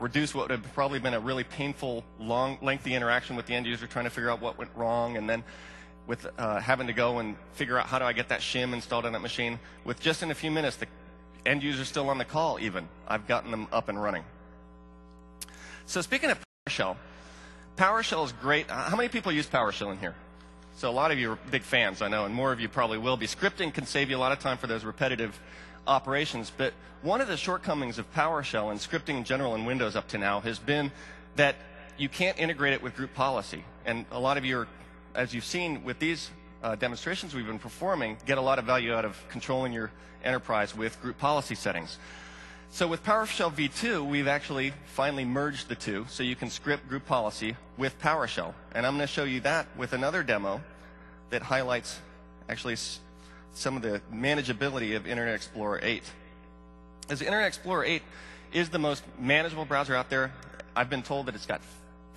reduce what would have probably been a really painful, long, lengthy interaction with the end user trying to figure out what went wrong, and then with having to go and figure out how do I get that shim installed on that machine. With just in a few minutes, the end user's still on the call even. I've gotten them up and running. So speaking of PowerShell, PowerShell is great. How many people use PowerShell in here? So a lot of you are big fans, I know, and more of you probably will be. Scripting can save you a lot of time for those repetitive operations, but one of the shortcomings of PowerShell and scripting in general in Windows up to now has been that you can't integrate it with group policy. And a lot of you are, as you've seen with these demonstrations we've been performing, get a lot of value out of controlling your enterprise with group policy settings. So with PowerShell V2, we've actually finally merged the two, so you can script group policy with PowerShell. And I'm going to show you that with another demo that highlights actually some of the manageability of Internet Explorer 8. As Internet Explorer 8 is the most manageable browser out there, I've been told that it's got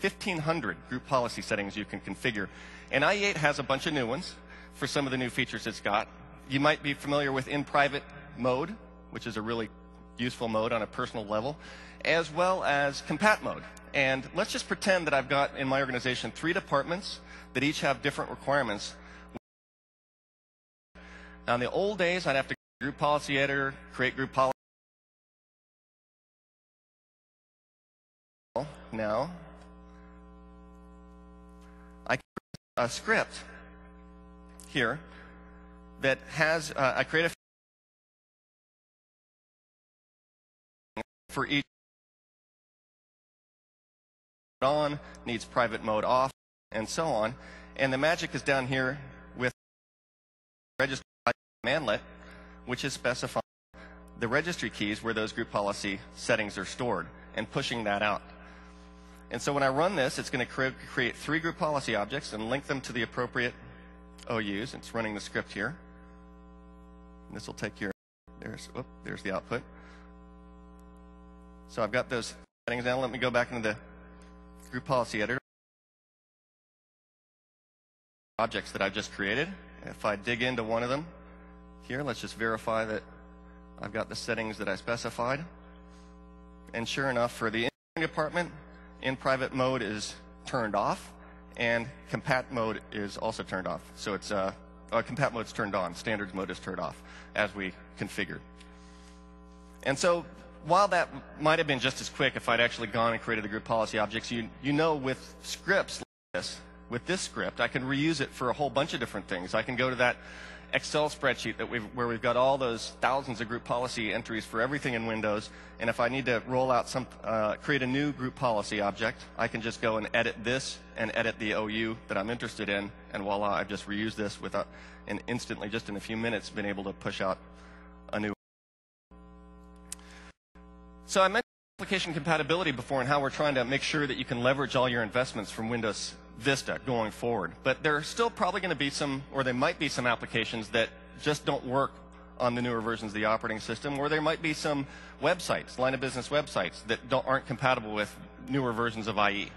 1,500 group policy settings you can configure. And IE8 has a bunch of new ones for some of the new features it's got. You might be familiar with in private mode, which is a really useful mode on a personal level, as well as compat mode. And let's just pretend that I've got in my organization 3 departments that each have different requirements. Now, in the old days, I'd have to go to group policy editor, create group policy. Now, I can create a script here that has, I create a for each on, needs private mode off, and so on. And the magic is down here with register commandlet, which is specifying the registry keys where those group policy settings are stored and pushing that out. And so when I run this, it's going to create 3 group policy objects and link them to the appropriate OUs. It's running the script here. And this will take your, there's the output. So I've got those settings now. Let me go back into the group policy editor. Objects that I've just created. If I dig into one of them, here, let's just verify that I've got the settings that I specified. And sure enough, for the engineering department, in private mode is turned off, and compat mode is also turned off. So it's compat mode's turned on, standards mode is turned off, as we configured. And so while that might have been just as quick if I'd actually gone and created the group policy objects, you know, with scripts like this, with this script, I can reuse it for a whole bunch of different things. I can go to that Excel spreadsheet that where we've got all those thousands of group policy entries for everything in Windows, and if I need to roll out some, create a new group policy object, I can just go and edit this and edit the OU that I'm interested in, and voila, I've just reused this without, and instantly, just in a few minutes, been able to push out a new. So I mentioned application compatibility before and how we're trying to make sure that you can leverage all your investments from Windows Vista going forward, but there are still probably going to be some, or there might be some applications that just don't work on the newer versions of the operating system, or there might be some websites, line of business websites, that aren't compatible with newer versions of IE.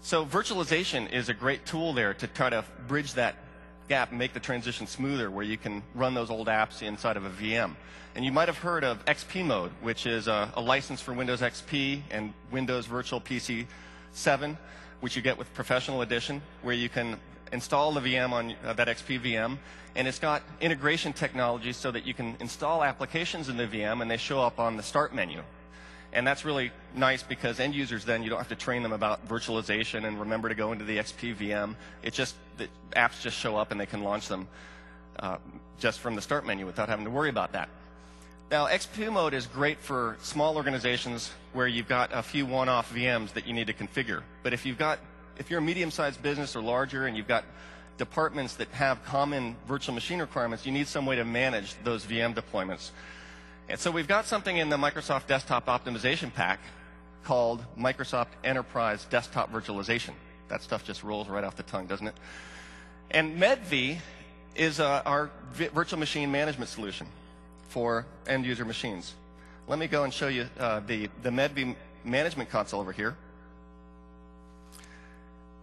So virtualization is a great tool there to try to bridge that gap and make the transition smoother, where you can run those old apps inside of a VM. And you might have heard of XP mode, which is a license for Windows XP and Windows Virtual PC 7. Which you get with Professional Edition, where you can install the VM on that XP VM, and it's got integration technology so that you can install applications in the VM and they show up on the start menu. And that's really nice because end users then, you don't have to train them about virtualization and remember to go into the XP VM. It just, the apps just show up and they can launch them just from the start menu without having to worry about that. Now, XP mode is great for small organizations where you've got a few one-off VMs that you need to configure. But if you're a medium-sized business or larger and you've got departments that have common virtual machine requirements, you need some way to manage those VM deployments. And so we've got something in the Microsoft Desktop Optimization Pack called Microsoft Enterprise Desktop Virtualization. That stuff just rolls right off the tongue, doesn't it? And MedV is our virtual machine management solution for end-user machines. Let me go and show you the MedV management console over here.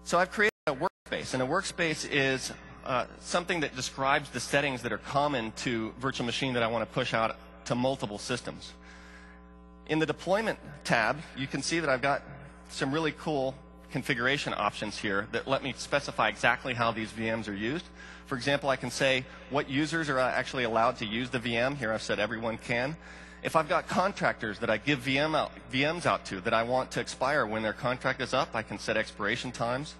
So I've created a workspace, and a workspace is something that describes the settings that are common to virtual machine that I want to push out to multiple systems. In the deployment tab, you can see that I've got some really cool configuration options here that let me specify exactly how these VMs are used. For example, I can say what users are actually allowed to use the VM. Here I've said everyone can. If I've got contractors that I give VMs out to that I want to expire when their contract is up, I can set expiration times.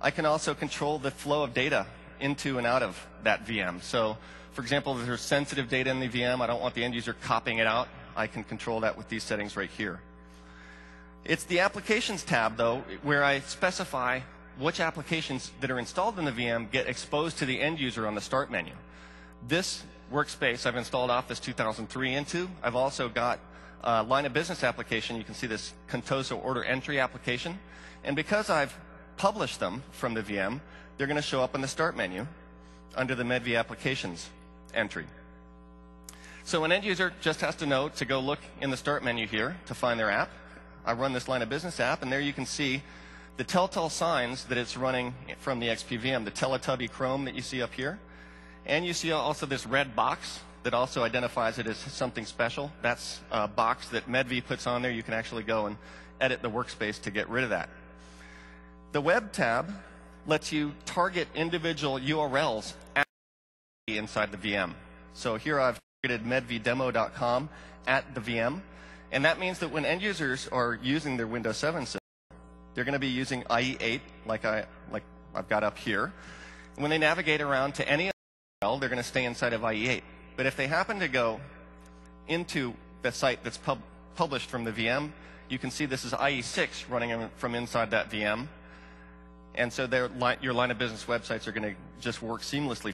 I can also control the flow of data into and out of that VM. So, for example, if there's sensitive data in the VM, I don't want the end user copying it out, I can control that with these settings right here. It's the Applications tab, though, where I specify which applications that are installed in the VM get exposed to the end user on the Start menu. This workspace I've installed Office 2003 into. I've also got a line of business application. You can see this Contoso order entry application. And because I've published them from the VM, they're going to show up in the Start menu under the MedV Applications entry. So an end user just has to know to go look in the Start menu here to find their app. I run this line of business app, and there you can see the telltale signs that it's running from the XP VM, the Teletubby Chrome that you see up here. And you see also this red box that also identifies it as something special. That's a box that MedV puts on there. You can actually go and edit the workspace to get rid of that. The Web tab lets you target individual URLs inside the VM. So here I've targeted medvdemo.com at the VM. And that means that when end users are using their Windows 7 system, they're going to be using IE8 like I've got up here. And when they navigate around to any URL, they're going to stay inside of IE8. But if they happen to go into the site that's published from the VM, you can see this is IE6 running from inside that VM. And so your line of business websites are going to just work seamlessly.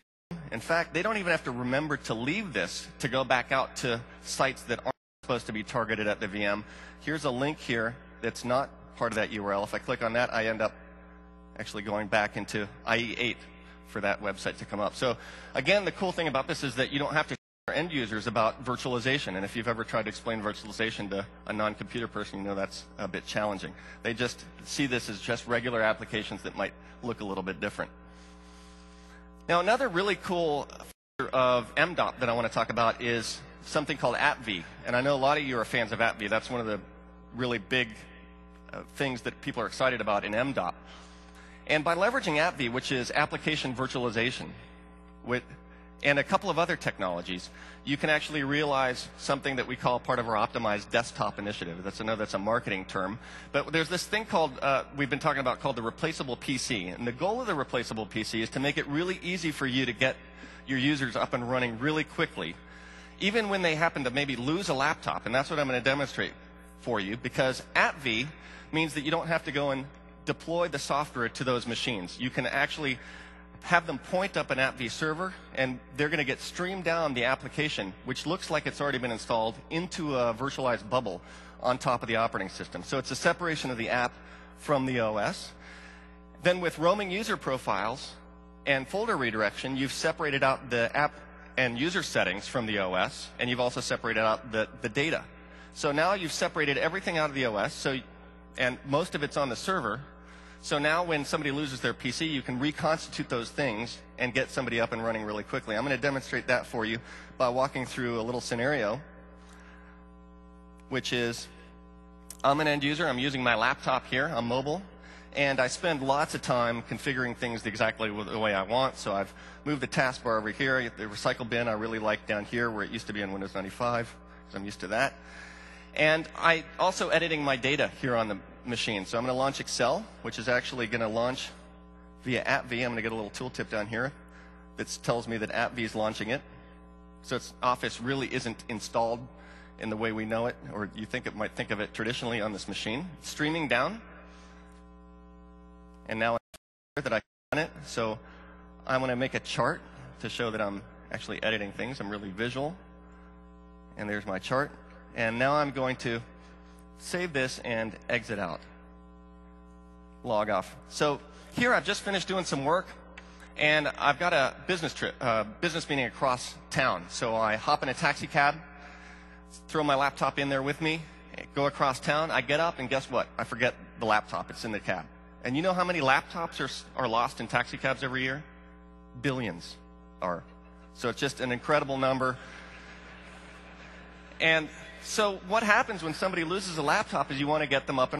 In fact, they don't even have to remember to leave this to go back out to sites that aren't supposed to be targeted at the VM. Here's a link here that's not part of that URL. If I click on that, I end up actually going back into IE8 for that website to come up. So again, the cool thing about this is that you don't have to tell end users about virtualization. And if you've ever tried to explain virtualization to a non-computer person, you know that's a bit challenging. They just see this as just regular applications that might look a little bit different. Now, another really cool feature of MDOP that I want to talk about is something called AppV, and I know a lot of you are fans of AppV. That's one of the really big things that people are excited about in MDOP. And by leveraging AppV, which is application virtualization, and a couple of other technologies, you can actually realize something that we call part of our optimized desktop initiative. That's, I know that's a marketing term, but there's this thing called, we've been talking about called the replaceable PC. And the goal of the replaceable PC is to make it really easy for you to get your users up and running really quickly, even when they happen to maybe lose a laptop. And that's what I'm going to demonstrate for you, because AppV means that you don't have to go and deploy the software to those machines. You can actually have them point up an AppV server, and they're going to get streamed down the application, which looks like it's already been installed, into a virtualized bubble on top of the operating system. So it's a separation of the app from the OS. Then with roaming user profiles and folder redirection, you've separated out the app and user settings from the OS, and you've also separated out the data. So now you've separated everything out of the OS, and most of it's on the server. So now when somebody loses their PC, you can reconstitute those things and get somebody up and running really quickly. I'm going to demonstrate that for you by walking through a little scenario, which is I'm an end user. I'm using my laptop here. I'm mobile. And I spend lots of time configuring things exactly the way I want. So I've moved the taskbar over here. The recycle bin I really like down here where it used to be in Windows 95, because I'm used to that. And I'm also editing my data here on the machine. So I'm going to launch Excel, which is actually going to launch via AppV. I'm going to get a little tooltip down here that tells me that AppV is launching it. So it's Office really isn't installed in the way we know it, or you think it might think of it traditionally on this machine. It's streaming down. And now I'm sure that I can run it. So I'm going to make a chart to show that I'm actually editing things. I'm really visual. And there's my chart. And now I'm going to save this and exit out. Log off. So here I've just finished doing some work. And I've got a business trip, business meeting across town. So I hop in a taxi cab, throw my laptop in there with me, go across town. I get up, and guess what? I forget the laptop. It's in the cab. And you know how many laptops are lost in taxi cabs every year? Billions are. So it's just an incredible number. And So what happens when somebody loses a laptop is you want to get them up and